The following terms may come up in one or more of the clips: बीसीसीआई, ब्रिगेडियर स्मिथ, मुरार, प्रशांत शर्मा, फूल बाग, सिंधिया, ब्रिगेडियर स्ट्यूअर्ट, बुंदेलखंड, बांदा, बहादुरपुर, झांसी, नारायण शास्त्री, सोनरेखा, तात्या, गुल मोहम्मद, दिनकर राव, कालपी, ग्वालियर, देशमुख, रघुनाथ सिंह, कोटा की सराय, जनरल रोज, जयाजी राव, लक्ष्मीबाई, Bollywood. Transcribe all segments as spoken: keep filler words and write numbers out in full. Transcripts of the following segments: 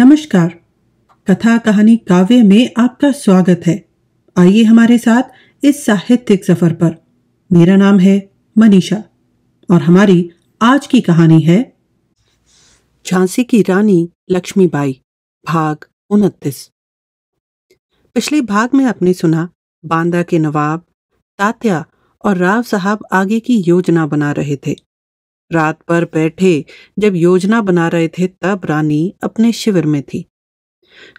नमस्कार, कथा कहानी काव्य में आपका स्वागत है। आइए हमारे साथ इस साहित्यिक सफर पर। मेरा नाम है मनीषा और हमारी आज की कहानी है झांसी की रानी लक्ष्मीबाई, भाग उनतीस। पिछले भाग में आपने सुना बांदा के नवाब तात्या और राव साहब आगे की योजना बना रहे थे। रात पर बैठे जब योजना बना रहे थे तब रानी अपने शिविर में थी।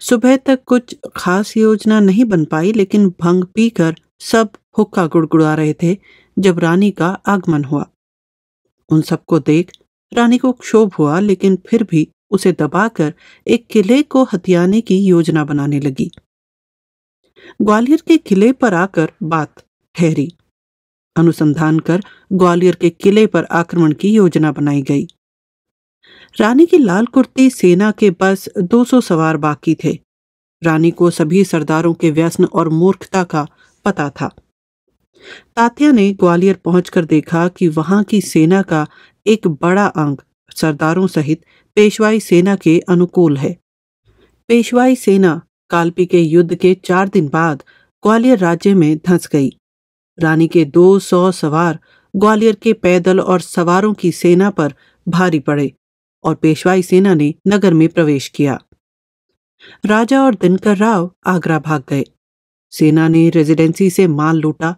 सुबह तक कुछ खास योजना नहीं बन पाई, लेकिन भंग पीकर सब हुक्का गुड़गुड़ा रहे थे जब रानी का आगमन हुआ। उन सबको देख रानी को क्षोभ हुआ, लेकिन फिर भी उसे दबाकर एक किले को हथियाने की योजना बनाने लगी। ग्वालियर के किले पर आकर बात ठहरी। अनुसंधान कर ग्वालियर के किले पर आक्रमण की योजना बनाई गई। रानी की लाल कुर्ती सेना के बस दो सौ सवार बाकी थे। रानी को सभी सरदारों के व्यसन और मूर्खता का पता था। तात्या ने ग्वालियर पहुंचकर देखा कि वहां की सेना का एक बड़ा अंग सरदारों सहित पेशवाई सेना के अनुकूल है। पेशवाई सेना कालपी के युद्ध के चार दिन बाद ग्वालियर राज्य में धंस गई। रानी के दो सौ सवार ग्वालियर के पैदल और सवारों की सेना पर भारी पड़े और पेशवाई सेना ने नगर में प्रवेश किया। राजा और दिनकर राव आगरा भाग गए। सेना ने रेजिडेंसी से माल लूटा।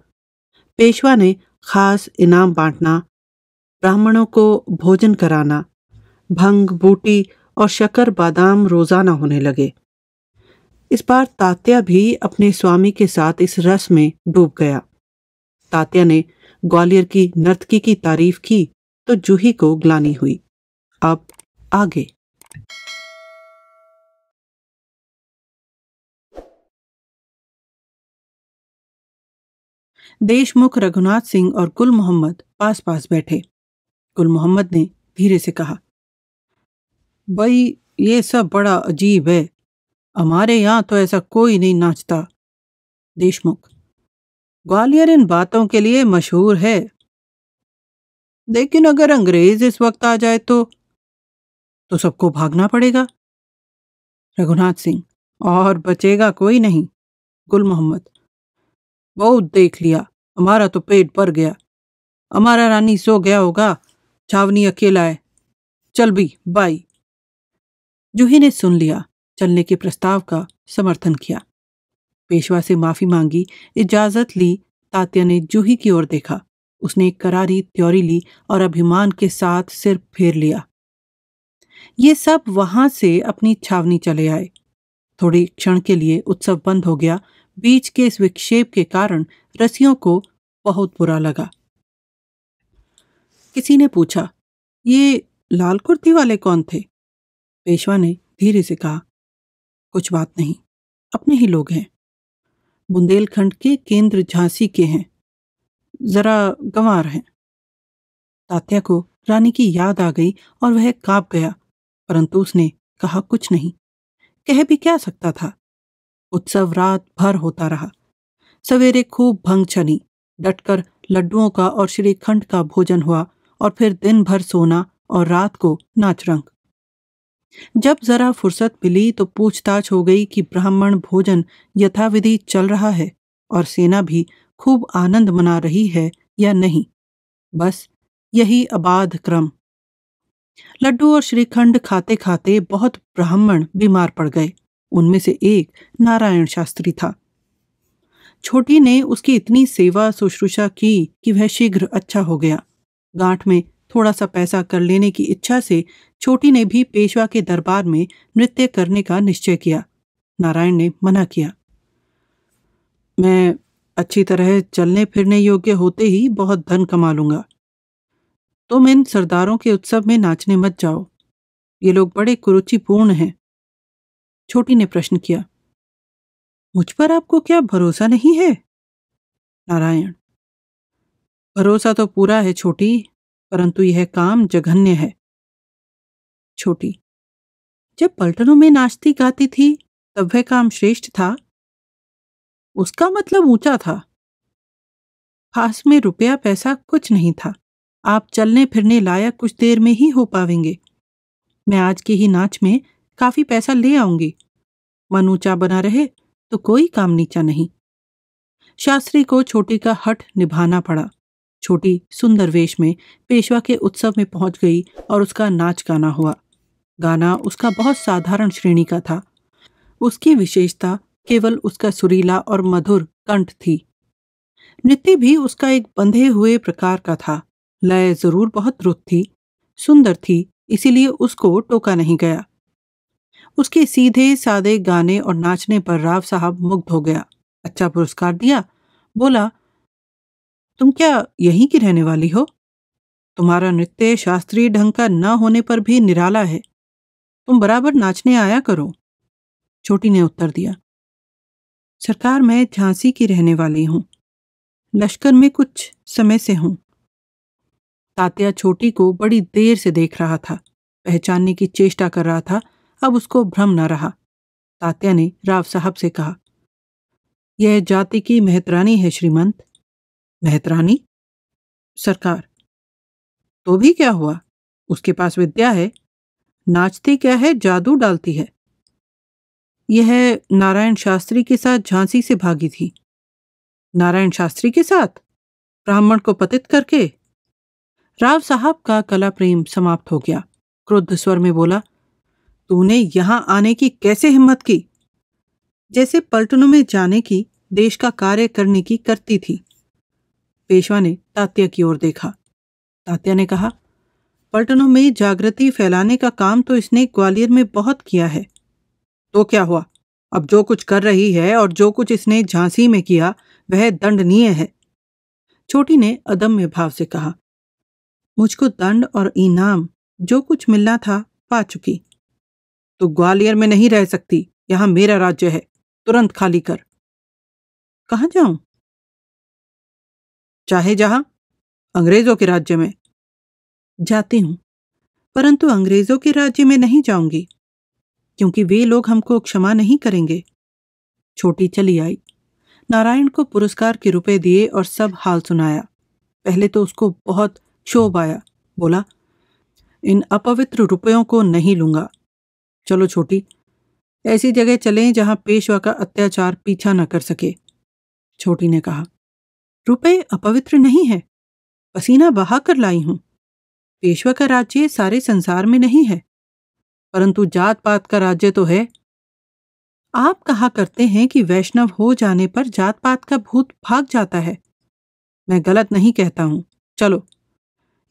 पेशवा ने खास इनाम बांटना, ब्राह्मणों को भोजन कराना, भंग, बूटी और शक्कर बादाम रोजाना होने लगे। इस बार तात्या भी अपने स्वामी के साथ इस रस में डूब गया। तात्या ने ग्वालियर की नर्तकी की तारीफ की तो जूही को ग्लानि हुई। अब आगे। देशमुख, रघुनाथ सिंह और गुल मोहम्मद पास पास बैठे। गुल मोहम्मद ने धीरे से कहा, भाई ये सब बड़ा अजीब है, हमारे यहाँ तो ऐसा कोई नहीं नाचता। देशमुख, ग्वालियर इन बातों के लिए मशहूर है, लेकिन अगर अंग्रेज इस वक्त आ जाए तो तो सबको भागना पड़ेगा। रघुनाथ सिंह, और बचेगा कोई नहीं। गुल मोहम्मद, बहुत देख लिया, हमारा तो पेट भर गया। हमारा रानी सो गया होगा, छावनी अकेला है। चल भी बाई। जूही ने सुन लिया, चलने के प्रस्ताव का समर्थन किया। पेशवा से माफी मांगी, इजाजत ली। तात्या ने जूही की ओर देखा। उसने एक करारी त्योरी ली और अभिमान के साथ सिर फेर लिया। ये सब वहां से अपनी छावनी चले आए। थोड़े क्षण के लिए उत्सव बंद हो गया। बीच के इस विक्षेप के कारण रसियों को बहुत बुरा लगा। किसी ने पूछा, ये लाल कुर्ती वाले कौन थे? पेशवा ने धीरे से कहा, कुछ बात नहीं, अपने ही लोग हैं। बुंदेलखंड के केंद्र झांसी के हैं, जरा गंवार हैं। तात्या को रानी की याद आ गई और वह कांप गया, परंतु उसने कहा कुछ नहीं। कह भी क्या सकता था। उत्सव रात भर होता रहा। सवेरे खूब भंग छनी, डटकर लड्डुओं का और श्रीखंड का भोजन हुआ और फिर दिन भर सोना और रात को नाच रंग। जब जरा फुर्सत मिली तो पूछताछ हो गई कि ब्राह्मण भोजन यथाविधि चल रहा है और सेना भी खूब आनंद मना रही है या नहीं। बस यही अबाध क्रम। लड्डू और श्रीखंड खाते खाते बहुत ब्राह्मण बीमार पड़ गए। उनमें से एक नारायण शास्त्री था। छोटी ने उसकी इतनी सेवा शुश्रूषा की कि वह शीघ्र अच्छा हो गया। गांठ में थोड़ा सा पैसा कर लेने की इच्छा से छोटी ने भी पेशवा के दरबार में नृत्य करने का निश्चय किया। नारायण ने मना किया। मैं अच्छी तरह चलने फिरने योग्य होते ही बहुत धन कमा लूंगा। तुम इन सरदारों के उत्सव में नाचने मत जाओ, ये लोग बड़े कुरुचिपूर्ण हैं। छोटी ने प्रश्न किया, मुझ पर आपको क्या भरोसा नहीं है? नारायण, भरोसा तो पूरा है छोटी, परंतु यह काम जघन्य है। छोटी, जब पलटनों में नाचती गाती थी तब वह काम श्रेष्ठ था। उसका मतलब ऊंचा था। पास में रुपया पैसा कुछ नहीं था। आप चलने फिरने लायक कुछ देर में ही हो पावेंगे। मैं आज के ही नाच में काफी पैसा ले आऊंगी। मन ऊंचा बना रहे तो कोई काम नीचा नहीं। शास्त्री को छोटी का हठ निभाना पड़ा। छोटी सुंदर वेश में पेशवा के उत्सव में पहुंच गई और उसका नाच गाना हुआ। गाना उसका बहुत साधारण श्रेणी का था। उसकी विशेषता केवल उसका सुरीला और मधुर कंठ थी। नृत्य भी उसका एक बंधे हुए प्रकार का था। लय जरूर बहुत द्रुत थी, सुंदर थी, इसीलिए उसको टोका नहीं गया। उसके सीधे सादे गाने और नाचने पर राव साहब मुग्ध हो गया। अच्छा पुरस्कार दिया। बोला, तुम क्या यहीं की रहने वाली हो? तुम्हारा नृत्य शास्त्रीय ढंग का न होने पर भी निराला है। तुम बराबर नाचने आया करो। छोटी ने उत्तर दिया, सरकार मैं झांसी की रहने वाली हूं, लश्कर में कुछ समय से हूं। तात्या छोटी को बड़ी देर से देख रहा था, पहचानने की चेष्टा कर रहा था। अब उसको भ्रम न रहा। तात्या ने राव साहब से कहा, यह जाति की मेहतरानी है श्रीमंत। मेहतरानी? सरकार। तो भी क्या हुआ, उसके पास विद्या है। नाचती क्या है, जादू डालती है। यह नारायण शास्त्री के साथ झांसी से भागी थी। नारायण शास्त्री के साथ? ब्राह्मण को पतित करके? राव साहब का कला प्रेम समाप्त हो गया। क्रुद्ध स्वर में बोला, तूने यहाँ आने की कैसे हिम्मत की? जैसे पलटनों में जाने की, देश का कार्य करने की करती थी। पेशवा ने तात्या की ओर देखा। तात्या ने कहा, पलटनों में जागृति फैलाने का काम तो इसने ग्वालियर में बहुत किया है। तो क्या हुआ, अब जो कुछ कर रही है और जो कुछ इसने झांसी में किया वह दंडनीय है। छोटी ने अदम्य भाव से कहा, मुझको दंड और इनाम जो कुछ मिलना था पा चुकी। तो ग्वालियर में नहीं रह सकती, यहाँ मेरा राज्य है, तुरंत खाली कर। कहाँ जाऊं? चाहे जहां, अंग्रेजों के राज्य में। जाती हूं, परंतु अंग्रेजों के राज्य में नहीं जाऊंगी, क्योंकि वे लोग हमको क्षमा नहीं करेंगे। छोटी चली आई। नारायण को पुरस्कार के रुपए दिए और सब हाल सुनाया। पहले तो उसको बहुत क्षोभ आया। बोला, इन अपवित्र रुपयों को नहीं लूंगा। चलो छोटी, ऐसी जगह चलें जहां पेशवा का अत्याचार पीछा न कर सके। छोटी ने कहा, रुपए अपवित्र नहीं है, पसीना बहा कर लाई हूं। पेशवा का राज्य सारे संसार में नहीं है, परंतु जात पात का राज्य तो है। आप कहा करते हैं कि वैष्णव हो जाने पर जात पात का भूत भाग जाता है। मैं गलत नहीं कहता हूं, चलो,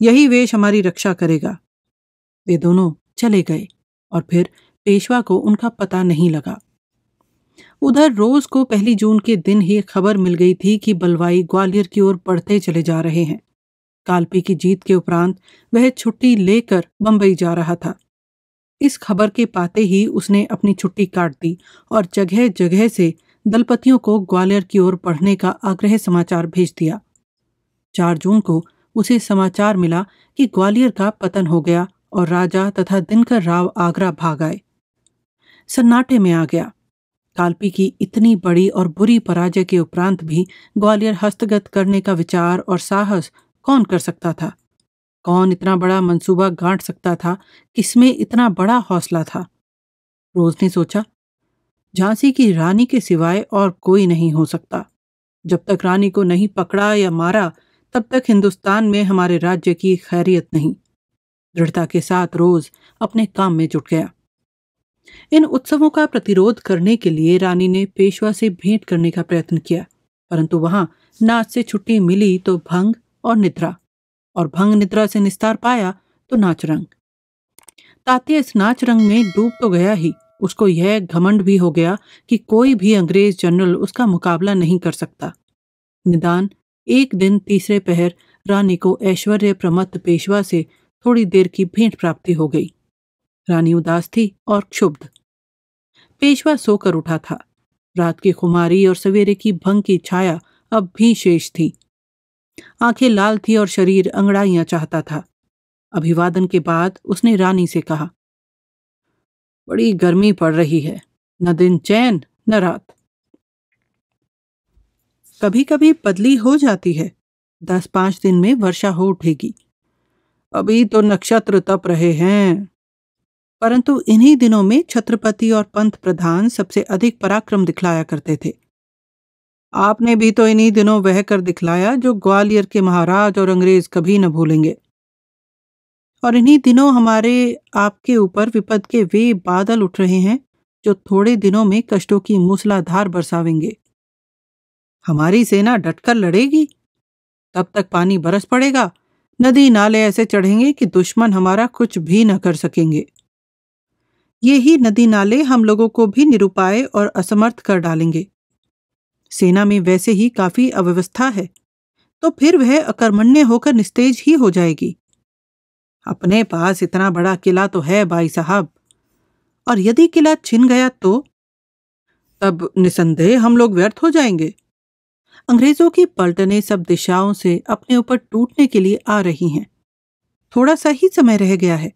यही वेश हमारी रक्षा करेगा। वे दोनों चले गए और फिर पेशवा को उनका पता नहीं लगा। उधर रोज को पहली जून के दिन ही खबर मिल गई थी कि बलवाई ग्वालियर की ओर बढ़ते चले जा रहे हैं। कालपी की जीत के उपरांत वह छुट्टी लेकर बंबई जा रहा था। इस खबर के पाते ही उसने अपनी छुट्टी काट दी और जगह जगह से दलपतियों को ग्वालियर की ओर बढ़ने का आग्रह समाचार भेज दिया। चार जून को उसे समाचार मिला कि ग्वालियर का पतन हो गया और राजा तथा दिनकर राव आगरा भाग आए। सन्नाटे में आ गया। कालपी की इतनी बड़ी और बुरी पराजय के उपरांत भी ग्वालियर हस्तगत करने का विचार और साहस कौन कर सकता था? कौन इतना बड़ा मंसूबा गांठ सकता था? किसमें इतना बड़ा हौसला था? रोज ने सोचा, झांसी की रानी के सिवाय और कोई नहीं हो सकता। जब तक रानी को नहीं पकड़ा या मारा, तब तक हिंदुस्तान में हमारे राज्य की खैरियत नहीं। दृढ़ता के साथ रोज अपने काम में जुट गया। इन उत्सवों का प्रतिरोध करने के लिए रानी ने पेशवा से भेंट करने का प्रयत्न किया, परंतु वहां नाच से छुट्टी मिली तो भंग और निद्रा, और भंग निद्रा से निस्तार पाया तो नाचरंग। तात्या इस नाचरंग में डूब तो गया ही, उसको यह घमंड भी हो गया कि कोई भी अंग्रेज जनरल उसका मुकाबला नहीं कर सकता। निदान एक दिन तीसरे पहर रानी को ऐश्वर्य प्रमत्त पेशवा से थोड़ी देर की भेंट प्राप्ति हो गई। रानी उदास थी और क्षुब्ध। पेशवा सोकर उठा था। रात की खुमारी और सवेरे की भंग की छाया अब भी शेष थी। आंखें लाल थी और शरीर अंगड़ाइयां चाहता था। अभिवादन के बाद उसने रानी से कहा, बड़ी गर्मी पड़ रही है, न दिन चैन न रात। कभी कभी बदली हो जाती है, दस पांच दिन में वर्षा हो उठेगी। अभी तो नक्षत्र तप रहे हैं। परंतु इन्हीं दिनों में छत्रपति और पंथ प्रधान सबसे अधिक पराक्रम दिखलाया करते थे। आपने भी तो इन्हीं दिनों वह कर दिखलाया जो ग्वालियर के महाराज और अंग्रेज कभी न भूलेंगे। और इन्हीं दिनों हमारे आपके ऊपर विपद के वे बादल उठ रहे हैं जो थोड़े दिनों में कष्टों की मूसलाधार बरसावेंगे। हमारी सेना डटकर लड़ेगी, तब तक पानी बरस पड़ेगा, नदी नाले ऐसे चढ़ेंगे कि दुश्मन हमारा कुछ भी न कर सकेंगे। ये ही नदी नाले हम लोगों को भी निरुपाय और असमर्थ कर डालेंगे। सेना में वैसे ही काफी अव्यवस्था है, तो फिर वह अकर्मण्य होकर निस्तेज ही हो जाएगी। अपने पास इतना बड़ा किला तो है भाई साहब, और यदि किला छिन गया तो तब निसंदेह हम लोग व्यर्थ हो जाएंगे। अंग्रेजों की पलटने सब दिशाओं से अपने ऊपर टूटने के लिए आ रही हैं। थोड़ा सा ही समय रह गया है।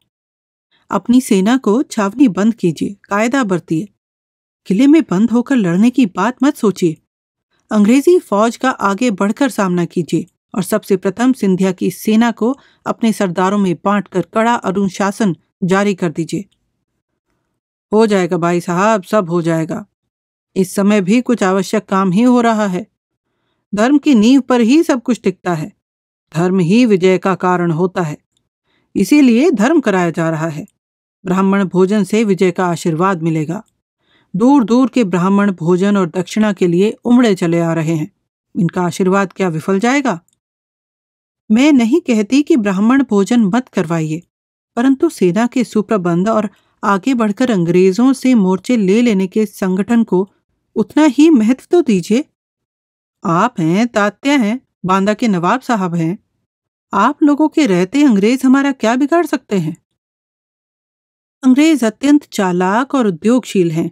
अपनी सेना को छावनी बंद कीजिए, कायदा बरतिए। किले में बंद होकर लड़ने की बात मत सोचिए। अंग्रेजी फौज का आगे बढ़कर सामना कीजिए और सबसे प्रथम सिंधिया की सेना को अपने सरदारों में बांटकर कड़ा अनुशासन जारी कर दीजिए। हो जाएगा भाई साहब, सब हो जाएगा। इस समय भी कुछ आवश्यक काम ही हो रहा है। धर्म की नींव पर ही सब कुछ टिकता है। धर्म ही विजय का कारण होता है, इसीलिए धर्म कराया जा रहा है। ब्राह्मण भोजन से विजय का आशीर्वाद मिलेगा। दूर दूर के ब्राह्मण भोजन और दक्षिणा के लिए उमड़े चले आ रहे हैं। इनका आशीर्वाद क्या विफल जाएगा? मैं नहीं कहती कि ब्राह्मण भोजन मत करवाइए, परंतु सेना के सुप्रबंध और आगे बढ़कर अंग्रेजों से मोर्चे ले लेने के संगठन को उतना ही महत्व तो दीजिए। आप हैं, तात्या हैं, बांदा के नवाब साहब हैं। आप लोगों के रहते अंग्रेज हमारा क्या बिगाड़ सकते हैं? अंग्रेज अत्यंत चालाक और उद्योगशील हैं।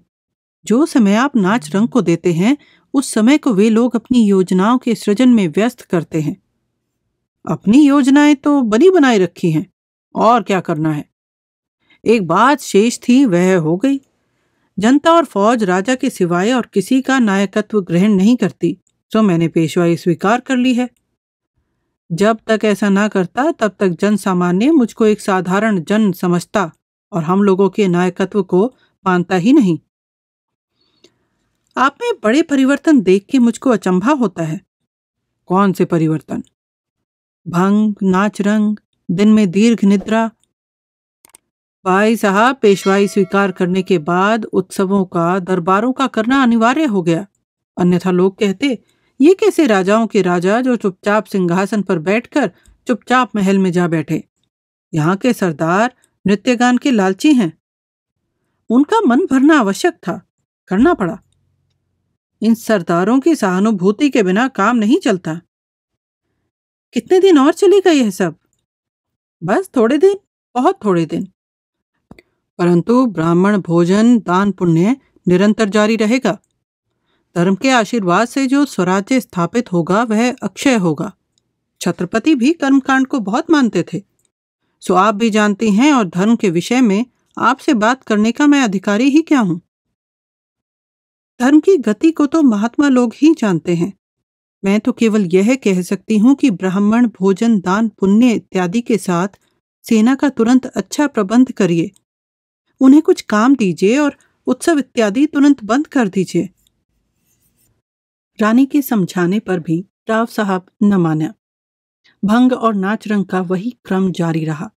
जो समय आप नाच रंग को देते हैं, उस समय को वे लोग अपनी योजनाओं के सृजन में व्यस्त करते हैं। अपनी योजनाएं तो बनी बनाई रखी हैं, और क्या करना है। एक बात शेष थी, वह हो गई। जनता और फौज राजा के सिवाय और किसी का नायकत्व ग्रहण नहीं करती, तो मैंने पेशवाई स्वीकार कर ली है। जब तक ऐसा ना करता, तब तक जन सामान्य मुझको एक साधारण जन समझता और हम लोगों के नायकत्व को मानता ही नहीं। आप में बड़े परिवर्तन देख के मुझको अचंभा होता है। कौन से परिवर्तन? भंग, नाच रंग, दिन में दीर्घ निद्रा। भाई साहब, पेशवाई स्वीकार करने के बाद उत्सवों का, दरबारों का करना अनिवार्य हो गया। अन्यथा लोग कहते, ये कैसे राजाओं के राजा जो चुपचाप सिंहासन पर बैठकर चुपचाप महल में जा बैठे। यहाँ के सरदार नृत्यगान के लालची हैं। उनका मन भरना आवश्यक था, करना पड़ा। इन सरदारों की सहानुभूति के बिना काम नहीं चलता। कितने दिन और चलेगा यह सब? बस थोड़े दिन, बहुत थोड़े दिन। परंतु ब्राह्मण भोजन, दान पुण्य निरंतर जारी रहेगा। धर्म के आशीर्वाद से जो स्वराज्य स्थापित होगा वह अक्षय होगा। छत्रपति भी कर्मकांड को बहुत मानते थे, सो आप भी जानती हैं, और धर्म के विषय में आपसे बात करने का मैं अधिकारी ही क्या हूं। धर्म की गति को तो महात्मा लोग ही जानते हैं। मैं तो केवल यह कह सकती हूँ कि ब्राह्मण भोजन, दान पुण्य इत्यादि के साथ सेना का तुरंत अच्छा प्रबंध करिए। उन्हें कुछ काम दीजिए और उत्सव इत्यादि तुरंत बंद कर दीजिए। रानी के समझाने पर भी राव साहब न माना। भंग और नाच रंग का वही क्रम जारी रहा।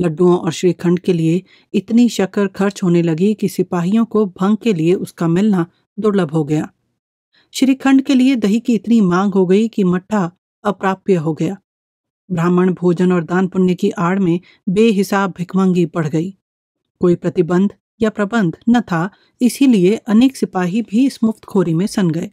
लड्डुओं और श्रीखंड के लिए इतनी शक्कर खर्च होने लगी कि सिपाहियों को भंग के लिए उसका मिलना दुर्लभ हो गया। श्रीखंड के लिए दही की इतनी मांग हो गई कि मट्ठा अप्राप्य हो गया। ब्राह्मण भोजन और दान पुण्य की आड़ में बेहिसाब भिखमंगी बढ़ गई। कोई प्रतिबंध या प्रबंध न था, इसीलिए अनेक सिपाही भी इस मुफ्तखोरी में सन गए।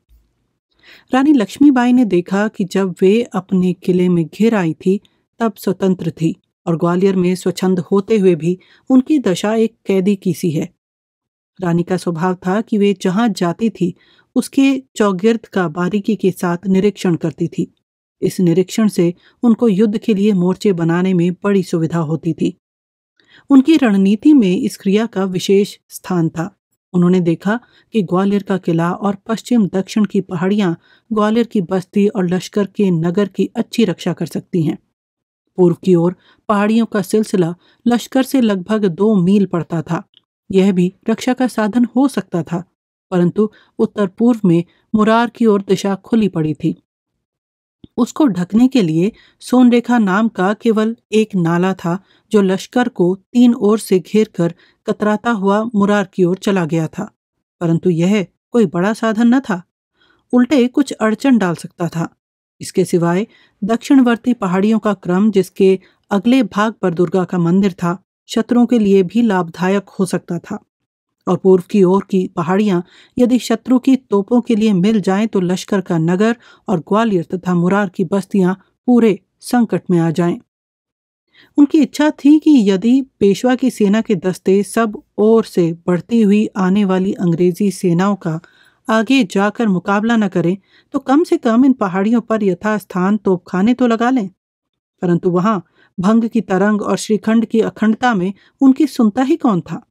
रानी लक्ष्मीबाई ने देखा कि जब वे अपने किले में घिर आई थी तब स्वतंत्र थी, और ग्वालियर में स्वच्छंद होते हुए भी उनकी दशा एक कैदी की सी है। रानी का स्वभाव था कि वे जहाँ जाती थी उसके चौगिर्द का बारीकी के साथ निरीक्षण करती थी। इस निरीक्षण से उनको युद्ध के लिए मोर्चे बनाने में बड़ी सुविधा होती थी। उनकी रणनीति में इस क्रिया का विशेष स्थान था। उन्होंने देखा कि ग्वालियर का किला और पश्चिम दक्षिण की पहाड़ियाँ ग्वालियर की बस्ती और लश्कर के नगर की अच्छी रक्षा कर सकती हैं। पूर्व की ओर पहाड़ियों का सिलसिला लश्कर से लगभग दो मील पड़ता था। यह भी रक्षा का साधन हो सकता था, परंतु उत्तर पूर्व में मुरार की ओर दिशा खुली पड़ी थी। उसको ढकने के लिए सोनरेखा नाम का केवल एक नाला था जो लश्कर को तीन ओर से घेरकर कतराता हुआ मुरार की ओर चला गया था, परंतु यह कोई बड़ा साधन न था, उल्टे कुछ अड़चन डाल सकता था। इसके सिवाय दक्षिणवर्ती पहाड़ियों का क्रम जिसके अगले भाग पर दुर्गा का मंदिर था, शत्रुओं के लिए भी लाभदायक हो सकता था, और पूर्व की ओर की पहाड़ियां यदि शत्रु की तोपों के लिए मिल जाएं तो लश्कर का नगर और ग्वालियर तथा मुरार की बस्तियां पूरे संकट में आ जाएं। उनकी इच्छा थी कि यदि पेशवा की सेना के दस्ते सब ओर से बढ़ती हुई आने वाली अंग्रेजी सेनाओं का आगे जाकर मुकाबला न करें तो कम से कम इन पहाड़ियों पर यथास्थान तोपखाने तो लगा लें, परंतु वहां भंग की तरंग और श्रीखंड की अखंडता में उनकी सुनता ही कौन था।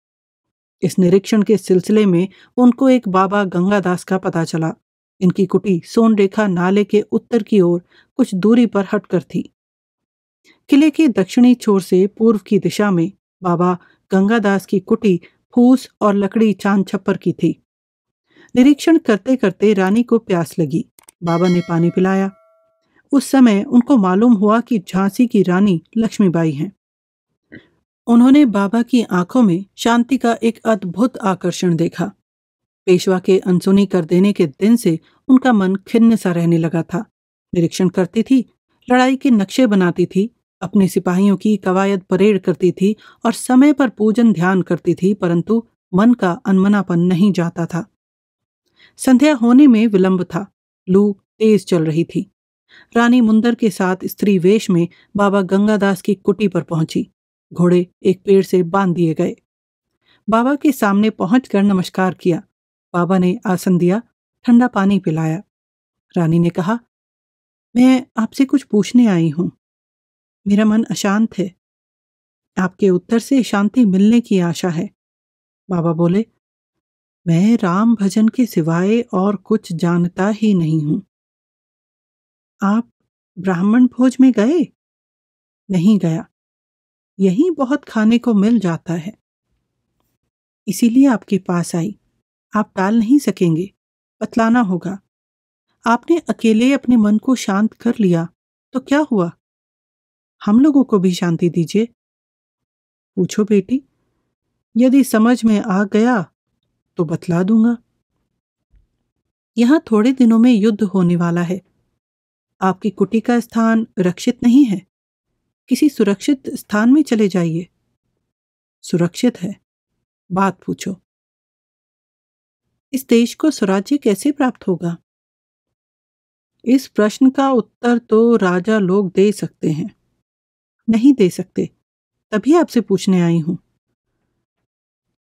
इस निरीक्षण के सिलसिले में उनको एक बाबा गंगादास का पता चला। इनकी कुटी सोनरेखा नाले के उत्तर की ओर कुछ दूरी पर हटकर थी। किले के दक्षिणी छोर से पूर्व की दिशा में बाबा गंगादास की कुटी फूस और लकड़ी चांद छप्पर की थी। निरीक्षण करते करते रानी को प्यास लगी। बाबा ने पानी पिलाया। उस समय उनको मालूम हुआ कि झांसी की रानी लक्ष्मीबाई हैं। उन्होंने बाबा की आंखों में शांति का एक अद्भुत आकर्षण देखा। पेशवा के अनसुनी कर देने के दिन से उनका मन खिन्न सा रहने लगा था। निरीक्षण करती थी, लड़ाई के नक्शे बनाती थी, अपने सिपाहियों की कवायद परेड करती थी और समय पर पूजन ध्यान करती थी, परंतु मन का अनमनापन नहीं जाता था। संध्या होने में विलंब था। लू तेज चल रही थी। रानी मुंदर के साथ स्त्री वेश में बाबा गंगादास की कुटी पर पहुंची। घोड़े एक पेड़ से बांध दिए गए। बाबा के सामने पहुंचकर नमस्कार किया। बाबा ने आसन दिया, ठंडा पानी पिलाया। रानी ने कहा, मैं आपसे कुछ पूछने आई हूँ। मेरा मन अशांत है। आपके उत्तर से शांति मिलने की आशा है। बाबा बोले, मैं राम भजन के सिवाय और कुछ जानता ही नहीं हूँ। आप ब्राह्मण भोज में गए? नहीं गया। यहीं बहुत खाने को मिल जाता है, इसीलिए आपके पास आई। आप टाल नहीं सकेंगे, बतलाना होगा। आपने अकेले अपने मन को शांत कर लिया तो क्या हुआ? हम लोगों को भी शांति दीजिए। पूछो बेटी, यदि समझ में आ गया तो बतला दूंगा। यहाँ थोड़े दिनों में युद्ध होने वाला है। आपकी कुटी का स्थान रक्षित नहीं है। किसी सुरक्षित स्थान में चले जाइए। सुरक्षित है? बात पूछो। इस देश को स्वराज्य कैसे प्राप्त होगा? इस प्रश्न का उत्तर तो राजा लोग दे सकते हैं। नहीं दे सकते, तभी आपसे पूछने आई हूं।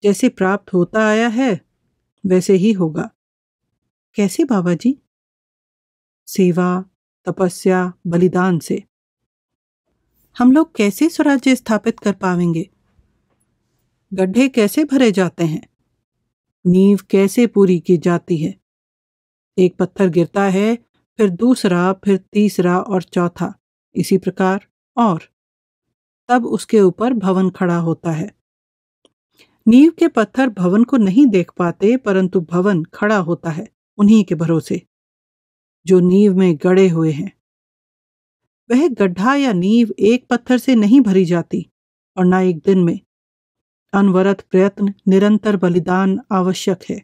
जैसे प्राप्त होता आया है वैसे ही होगा। कैसे बाबा जी? सेवा, तपस्या, बलिदान से। हम लोग कैसे स्वराज्य स्थापित कर पाएंगे? गड्ढे कैसे भरे जाते हैं? नींव कैसे पूरी की जाती है? एक पत्थर गिरता है, फिर दूसरा, फिर तीसरा और चौथा, इसी प्रकार, और तब उसके ऊपर भवन खड़ा होता है। नींव के पत्थर भवन को नहीं देख पाते, परंतु भवन खड़ा होता है उन्हीं के भरोसे जो नींव में गड़े हुए हैं। वह गड्ढा या नींव एक पत्थर से नहीं भरी जाती, और न एक दिन में। अनवरत प्रयत्न, निरंतर बलिदान आवश्यक है।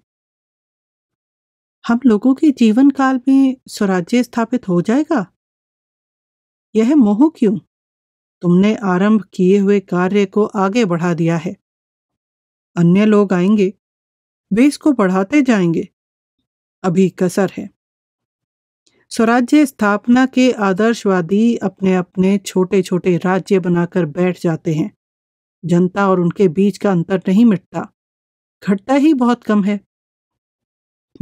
हम लोगों के जीवन काल में स्वराज्य स्थापित हो जाएगा, यह मोह क्यों? तुमने आरंभ किए हुए कार्य को आगे बढ़ा दिया है। अन्य लोग आएंगे, वे इसको बढ़ाते जाएंगे। अभी कसर है। स्वराज्य स्थापना के आदर्शवादी अपने अपने छोटे छोटे राज्य बनाकर बैठ जाते हैं। जनता और उनके बीच का अंतर नहीं मिटता, घटता ही बहुत कम है।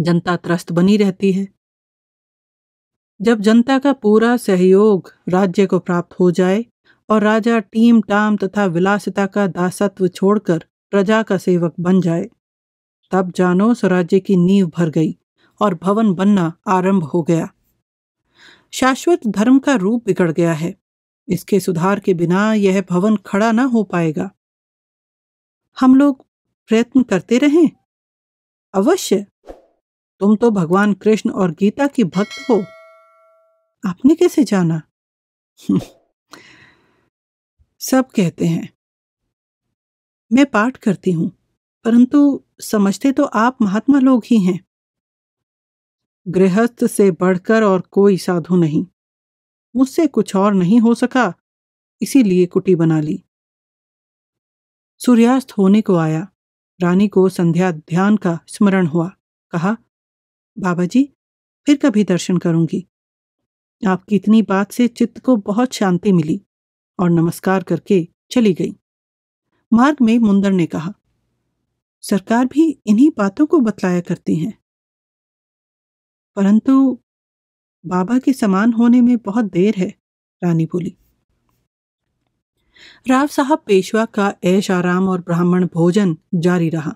जनता त्रस्त बनी रहती है। जब जनता का पूरा सहयोग राज्य को प्राप्त हो जाए और राजा टीम टाम तथा विलासिता का दासत्व छोड़कर प्रजा का सेवक बन जाए, तब जानो स्वराज्य की नींव भर गई और भवन बनना आरंभ हो गया। शाश्वत धर्म का रूप बिगड़ गया है। इसके सुधार के बिना यह भवन खड़ा न हो पाएगा। हम लोग प्रयत्न करते रहें? अवश्य। तुम तो भगवान कृष्ण और गीता की भक्त हो। आपने कैसे जाना? सब कहते हैं। मैं पाठ करती हूं, परंतु समझते तो आप महात्मा लोग ही हैं। गृहस्थ से बढ़कर और कोई साधु नहीं। मुझसे कुछ और नहीं हो सका, इसीलिए कुटी बना ली। सूर्यास्त होने को आया। रानी को संध्या ध्यान का स्मरण हुआ। कहा, बाबा जी फिर कभी दर्शन करूंगी। आपकी इतनी बात से चित्त को बहुत शांति मिली और नमस्कार करके चली गई। मार्ग में मुंदर ने कहा, सरकार भी इन्हीं बातों को बतलाया करती हैं, परंतु बाबा के समान होने में बहुत देर है। रानी बोली। राव साहब पेशवा का ऐश आराम और ब्राह्मण भोजन जारी रहा।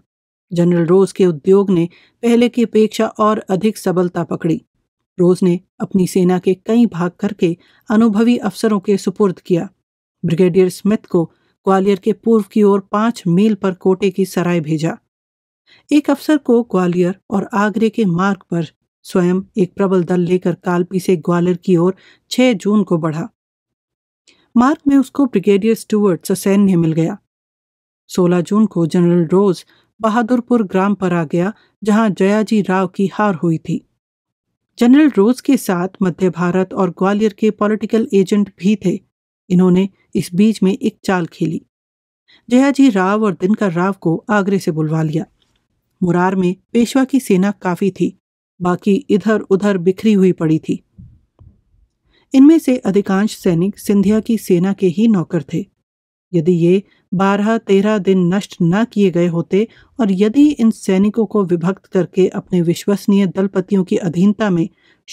जनरल रोज के उद्योग ने पहले की अपेक्षा और अधिक सबलता पकड़ी। रोज ने अपनी सेना के कई भाग करके अनुभवी अफसरों के सुपुर्द किया। ब्रिगेडियर स्मिथ को ग्वालियर के पूर्व की ओर पांच मील पर कोटे की सराय भेजा। एक अफसर को ग्वालियर और आगरे के मार्ग पर स्वयं एक प्रबल दल लेकर कालपी से ग्वालियर की ओर छह जून को बढ़ा। मार्ग में उसको ब्रिगेडियर स्ट्यूअर्ट ससैन्य मिल गया। सोलह जून को जनरल रोज बहादुरपुर ग्राम पर आ गया, जहां जयाजी राव की हार हुई थी। जनरल रोज के साथ मध्य भारत और ग्वालियर के पॉलिटिकल एजेंट भी थे। इन्होंने इस बीच में एक चाल खेली। जयाजी राव और दिनकर राव को आगरे से बुलवा लिया। मुरार में पेशवा की सेना काफी थी, बाकी इधर उधर बिखरी हुई पड़ी थी। इनमें से अधिकांश सैनिक सिंधिया की सेना के ही नौकर थे। यदि ये बारह तेरह दिन नष्ट न किए गए होते और यदि इन सैनिकों को विभक्त करके अपने विश्वसनीय दलपतियों की अधीनता में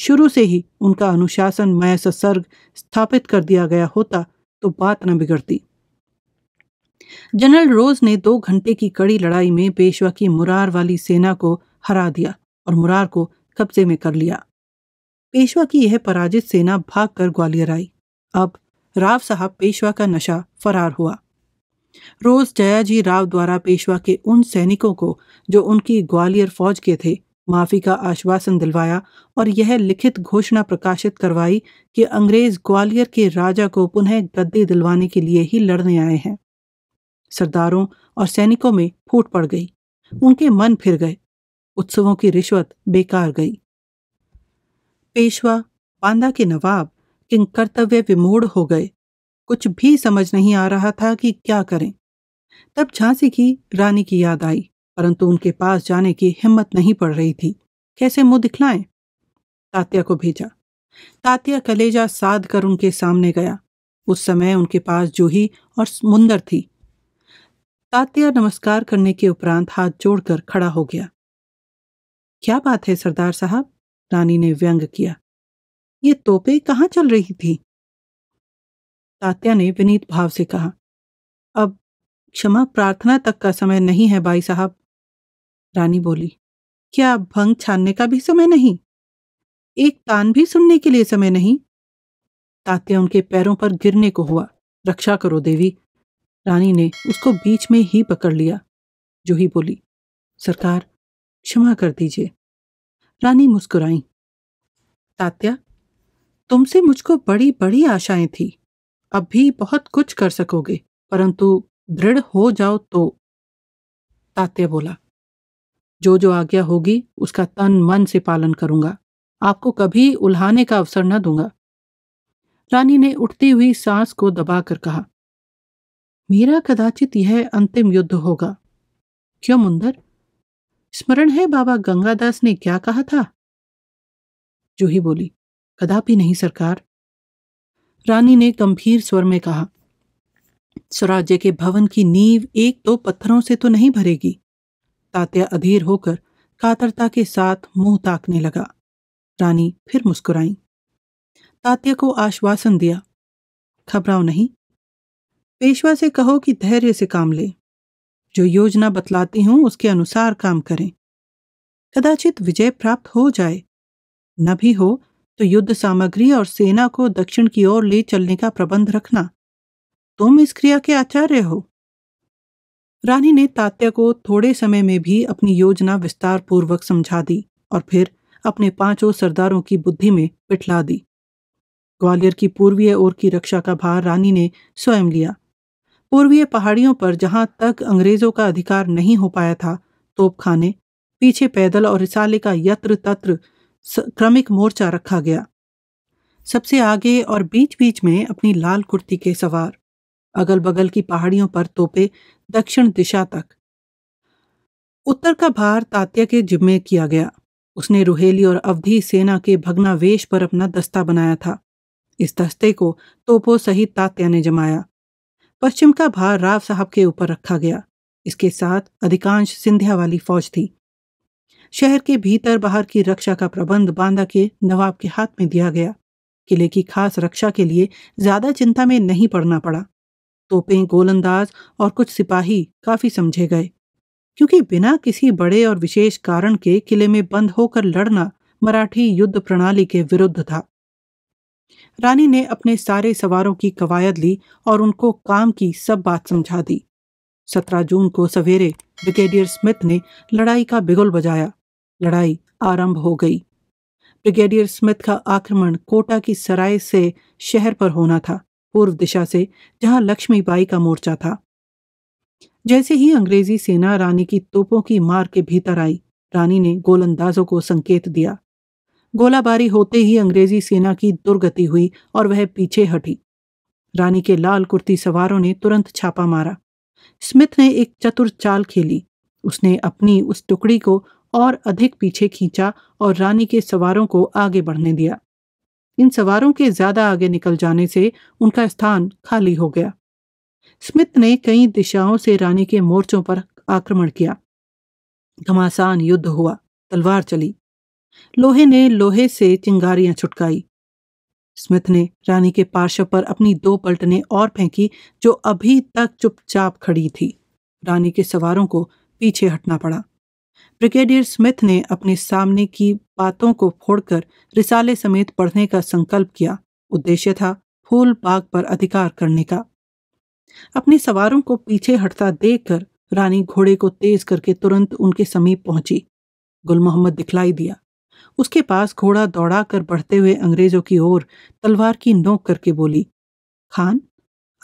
शुरू से ही उनका अनुशासनमय ससर्ग स्थापित कर दिया गया होता तो बात न बिगड़ती। जनरल रोज ने दो घंटे की कड़ी लड़ाई में पेशवा की मुरार वाली सेना को हरा दिया और मुरार को कब्जे में कर लिया। पेशवा की यह पराजित सेना भागकर ग्वालियर आई। अब राव साहब पेशवा का नशा फरार हुआ। रोज जयाजी राव द्वारा पेशवा के उन सैनिकों को जो उनकी ग्वालियर फौज के थे माफी का आश्वासन दिलवाया और यह लिखित घोषणा प्रकाशित करवाई कि अंग्रेज ग्वालियर के राजा को पुनः गद्दी दिलवाने के लिए ही लड़ने आए हैं। सरदारों और सैनिकों में फूट पड़ गई। उनके मन फिर गए। उत्सवों की रिश्वत बेकार गई। पेशवा बांदा के नवाब किंग कर्तव्य विमूढ़ हो गए। कुछ भी समझ नहीं आ रहा था कि क्या करें। तब झांसी की रानी की याद आई, परंतु उनके पास जाने की हिम्मत नहीं पड़ रही थी। कैसे मुंह दिखलाएं? तात्या को भेजा। तात्या कलेजा साध कर उनके सामने गया। उस समय उनके पास जूही और मुंदर थी। तात्या नमस्कार करने के उपरांत हाथ जोड़कर खड़ा हो गया। क्या बात है सरदार साहब? रानी ने व्यंग किया। ये तोपे कहाँ चल रही थी? तात्या ने विनीत भाव से कहा, अब क्षमा प्रार्थना तक का समय नहीं है भाई साहब। रानी बोली, क्या भंग छानने का भी समय नहीं? एक तान भी सुनने के लिए समय नहीं? तात्या उनके पैरों पर गिरने को हुआ। रक्षा करो देवी। रानी ने उसको बीच में ही पकड़ लिया। जूही बोली, सरकार क्षमा कर दीजिए। रानी मुस्कुराई। तात्या, तुमसे मुझको बड़ी बड़ी आशाएं थी। अब भी बहुत कुछ कर सकोगे, परंतु दृढ़ हो जाओ तो। तात्या बोला, जो जो आज्ञा होगी उसका तन मन से पालन करूंगा। आपको कभी उल्हाने का अवसर न दूंगा। रानी ने उठती हुई सांस को दबाकर कहा, मेरा कदाचित यह अंतिम युद्ध होगा। क्यों मुंदर? स्मरण है बाबा गंगादास ने क्या कहा था? जूही बोली, कदापि नहीं सरकार। रानी ने गंभीर स्वर में कहा, स्वराज्य के भवन की नींव एक दो पत्थरों से तो नहीं भरेगी। तात्या अधीर होकर कातरता के साथ मुंह ताकने लगा। रानी फिर मुस्कुराई। तात्या को आश्वासन दिया, घबराओ नहीं। पेशवा से कहो कि धैर्य से काम ले। जो योजना बतलाती हूं उसके अनुसार काम करें। कदाचित विजय प्राप्त हो जाए, न भी हो तो युद्ध सामग्री और सेना को दक्षिण की ओर ले चलने का प्रबंध रखना। तुम इस क्रिया के आचार्य हो। रानी ने तात्या को थोड़े समय में भी अपनी योजना विस्तार पूर्वक समझा दी और फिर अपने पांचों सरदारों की बुद्धि में पिठला दी। ग्वालियर की पूर्वीय ओर की रक्षा का भार रानी ने स्वयं लिया। पूर्वीय पहाड़ियों पर जहां तक अंग्रेजों का अधिकार नहीं हो पाया था, तोपखाने, पीछे पैदल और रिसाले का यत्र तत्र क्रमिक मोर्चा रखा गया। सबसे आगे और बीच बीच में अपनी लाल कुर्ती के सवार, अगल बगल की पहाड़ियों पर तोपे दक्षिण दिशा तक। उत्तर का भार तात्या के जिम्मे किया गया। उसने रुहेली और अवधी सेना के भग्नावेश पर अपना दस्ता बनाया था। इस दस्ते को तोपों सहित तात्या ने जमाया। पश्चिम का भार राव साहब के ऊपर रखा गया। इसके साथ अधिकांश सिंधिया वाली फौज थी। शहर के भीतर बाहर की रक्षा का प्रबंध बांदा के नवाब के हाथ में दिया गया। किले की खास रक्षा के लिए ज्यादा चिंता में नहीं पड़ना पड़ा। तोपें, गोलंदाज और कुछ सिपाही काफी समझे गए, क्योंकि बिना किसी बड़े और विशेष कारण के किले में बंद होकर लड़ना मराठी युद्ध प्रणाली के विरुद्ध था। रानी ने अपने सारे सवारों की कवायद ली और उनको काम की सब बात समझा दी। सत्रह जून को सवेरे ब्रिगेडियर स्मिथ ने लड़ाई का बिगुल बजाया। लड़ाई आरंभ हो गई। ब्रिगेडियर स्मिथ का आक्रमण कोटा की सराय से शहर पर होना था, पूर्व दिशा से, जहां लक्ष्मीबाई का मोर्चा था। जैसे ही अंग्रेजी सेना रानी की तोपों की मार के भीतर आई, रानी ने गोलंदाजों को संकेत दिया। गोलाबारी होते ही अंग्रेजी सेना की दुर्गति हुई और वह पीछे हटी। रानी के लाल कुर्ती सवारों ने तुरंत छापा मारा। स्मिथ ने एक चतुर चाल खेली। उसने अपनी उस टुकड़ी को और अधिक पीछे खींचा और रानी के सवारों को आगे बढ़ने दिया। इन सवारों के ज्यादा आगे निकल जाने से उनका स्थान खाली हो गया। स्मिथ ने कई दिशाओं से रानी के मोर्चों पर आक्रमण किया। घमासान युद्ध हुआ। तलवार चली, लोहे ने लोहे से चिंगारियां छुटकाई। स्मिथ ने रानी के पार्श्व पर अपनी दो पलटने और फेंकी, जो अभी तक चुपचाप खड़ी थी। रानी के सवारों को पीछे हटना पड़ा। ब्रिगेडियर स्मिथ ने अपने सामने की बातों को फोड़कर रिसाले समेत पढ़ने का संकल्प किया। उद्देश्य था फूल बाग पर अधिकार करने का। अपने सवारों को पीछे हटता देखकर रानी घोड़े को तेज करके तुरंत उनके समीप पहुंची। गुल मोहम्मद दिखलाई दिया। उसके पास घोड़ा दौड़ा कर बढ़ते हुए अंग्रेजों की ओर तलवार की नोक करके बोली, खान,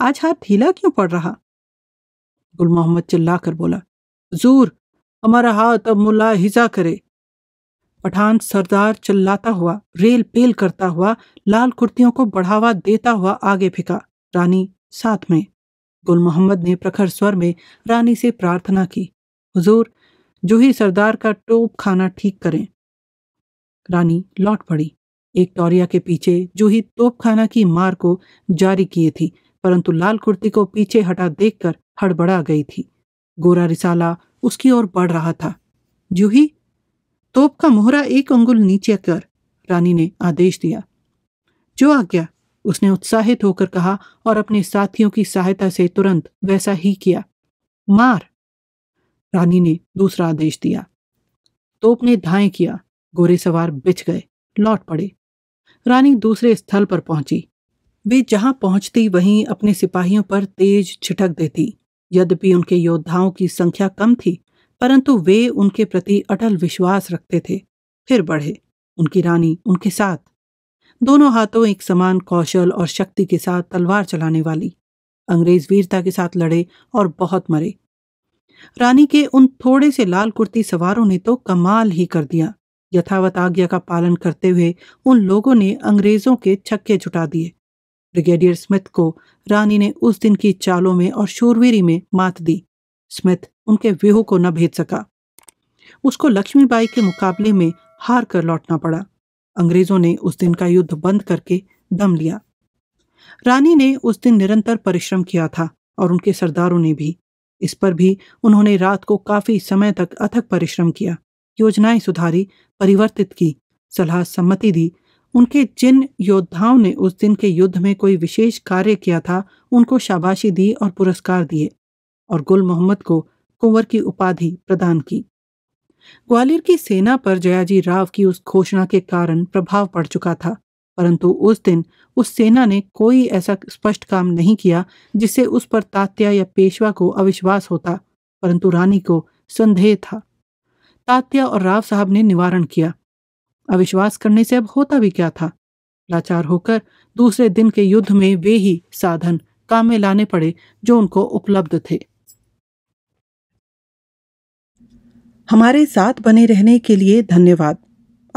आज हाथ ढीला क्यों पड़ रहा? गुल मोहम्मद चिल्ला कर बोला, हुजूर, हमारा हाथ अब मुलाहिजा करे। पठान सरदार चिल्लाता हुआ, रेल पेल करता हुआ, लाल कुर्तियों को बढ़ावा देता हुआ आगे फिका। रानी साथ में। गुल मोहम्मद ने प्रखर स्वर में रानी से प्रार्थना की, हुजूर, जूही सरदार का टोप खाना ठीक करें। रानी लौट पड़ी। एक टोरिया के पीछे जूही तोपखाना की मार को जारी किए थी, परंतु लाल कुर्ती को पीछे हटा देखकर हड़बड़ा गई थी। गोरा रिसाला उसकी ओर बढ़ रहा था। जूही, तोप का मोहरा एक अंगुल नीचे कर, रानी ने आदेश दिया। जो आ गया, उसने उत्साहित होकर कहा और अपने साथियों की सहायता से तुरंत वैसा ही किया। मार! रानी ने दूसरा आदेश दिया। तोप ने धाएं किया। गोरे सवार बिछ गए, लौट पड़े। रानी दूसरे स्थल पर पहुंची। वे जहां पहुंचती वहीं अपने सिपाहियों पर तेज छिटक देती। यद्यपि उनके योद्धाओं की संख्या कम थी, परंतु वे उनके प्रति अटल विश्वास रखते थे। फिर बढ़े, उनकी रानी उनके साथ, दोनों हाथों एक समान कौशल और शक्ति के साथ तलवार चलाने वाली। अंग्रेज वीरता के साथ लड़े और बहुत मरे। रानी के उन थोड़े से लाल कुर्ती सवारों ने तो कमाल ही कर दिया। यथावत आज्ञा का पालन करते हुए उन लोगों ने अंग्रेजों के छक्के छुटा दिए। ब्रिगेडियर स्मिथ को रानी ने उस दिन की चालों में और शूरवीरी में मात दी। स्मिथ उनके व्यूह को न भेद सका। उसको लक्ष्मीबाई के मुकाबले में हार कर लौटना पड़ा। अंग्रेजों ने उस दिन का युद्ध बंद करके दम लिया। रानी ने उस दिन निरंतर परिश्रम किया था और उनके सरदारों ने भी। इस पर भी उन्होंने रात को काफी समय तक अथक परिश्रम किया, योजनाएं सुधारी, परिवर्तित की, सलाह सम्मति दी। उनके जिन योद्धाओं ने उस दिन के युद्ध में कोई विशेष कार्य किया था, उनको शाबाशी दी और पुरस्कार दिए, और गुल मोहम्मद को कुंवर की उपाधि प्रदान की। ग्वालियर की सेना पर जयाजी राव की उस घोषणा के कारण प्रभाव पड़ चुका था, परंतु उस दिन उस सेना ने कोई ऐसा स्पष्ट काम नहीं किया जिससे उस पर तात्या या पेशवा को अविश्वास होता, परंतु रानी को संदेह था। तात्या और राव साहब ने निवारण किया। अविश्वास करने से अब होता भी क्या था। लाचार होकर दूसरे दिन के युद्ध में वे ही साधन काम में लाने पड़े जो उनको उपलब्ध थे। हमारे साथ बने रहने के लिए धन्यवाद।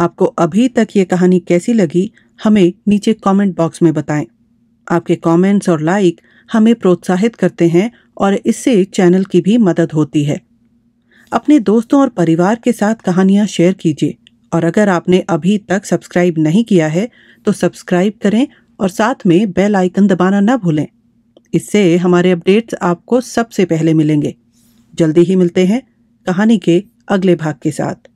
आपको अभी तक ये कहानी कैसी लगी हमें नीचे कमेंट बॉक्स में बताएं। आपके कमेंट्स और लाइक हमें प्रोत्साहित करते हैं और इससे चैनल की भी मदद होती है। अपने दोस्तों और परिवार के साथ कहानियाँ शेयर कीजिए और अगर आपने अभी तक सब्सक्राइब नहीं किया है तो सब्सक्राइब करें और साथ में बेल आइकन दबाना न भूलें। इससे हमारे अपडेट्स आपको सबसे पहले मिलेंगे। जल्दी ही मिलते हैं कहानी के अगले भाग के साथ।